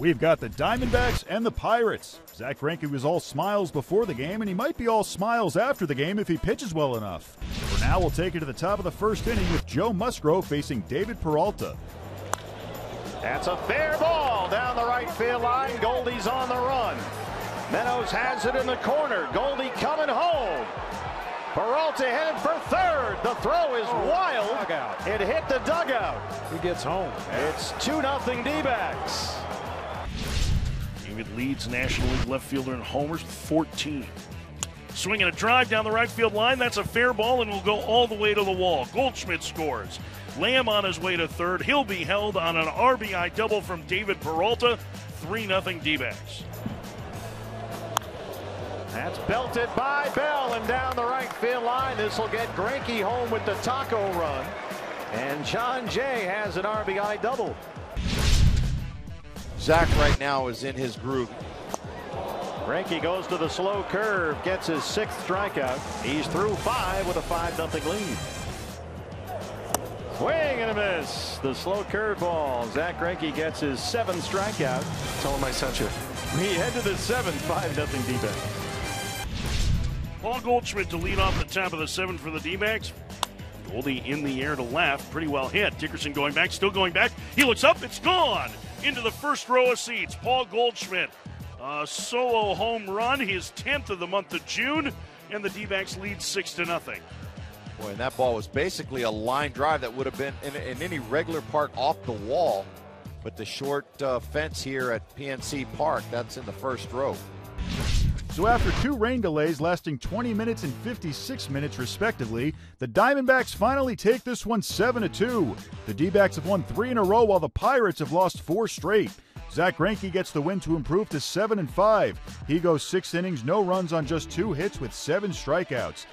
We've got the Diamondbacks and the Pirates. Zack Greinke was all smiles before the game, and he might be all smiles after the game if he pitches well enough. For now, we'll take it to the top of the first inning with Joe Musgrove facing David Peralta. That's a fair ball down the right field line. Goldie's on the run. Meadows has it in the corner. Goldie coming home. Peralta headed for third. The throw is wild. It hit the dugout. He gets home. It's 2-0 D-backs. David leads National League left fielder in homers, 14. Swinging a drive down the right field line. That's a fair ball and will go all the way to the wall. Goldschmidt scores. Lamb on his way to third. He'll be held on an RBI double from David Peralta. 3-0 D-backs. That's belted by Bell and down the right field line. This will get Greinke home with the taco run. And John Jay has an RBI double. Zack right now is in his groove. Greinke goes to the slow curve, gets his 6th strikeout. He's through 5 with a 5-0 lead. Swing and a miss. The slow curveball. Zack Greinke gets his 7th strikeout. Tell him I sent you. We head to the 7th, 5-0 D-backs. Paul Goldschmidt to lead off the top of the 7th for the D-backs. Goldie in the air to left. Pretty well hit. Dickerson going back, still going back. He looks up. It's gone. Into the first row of seats. Paul Goldschmidt. A solo home run. His 10th of the month of June. And the D-backs lead 6-0. Boy, and that ball was basically a line drive that would have been in any regular park off the wall. But the short fence here at PNC Park, that's in the first row. So after 2 rain delays lasting 20 minutes and 56 minutes respectively, the Diamondbacks finally take this one 7-2. The D-backs have won 3 in a row while the Pirates have lost 4 straight. Zack Greinke gets the win to improve to 7-5. He goes 6 innings, no runs on just 2 hits with 7 strikeouts.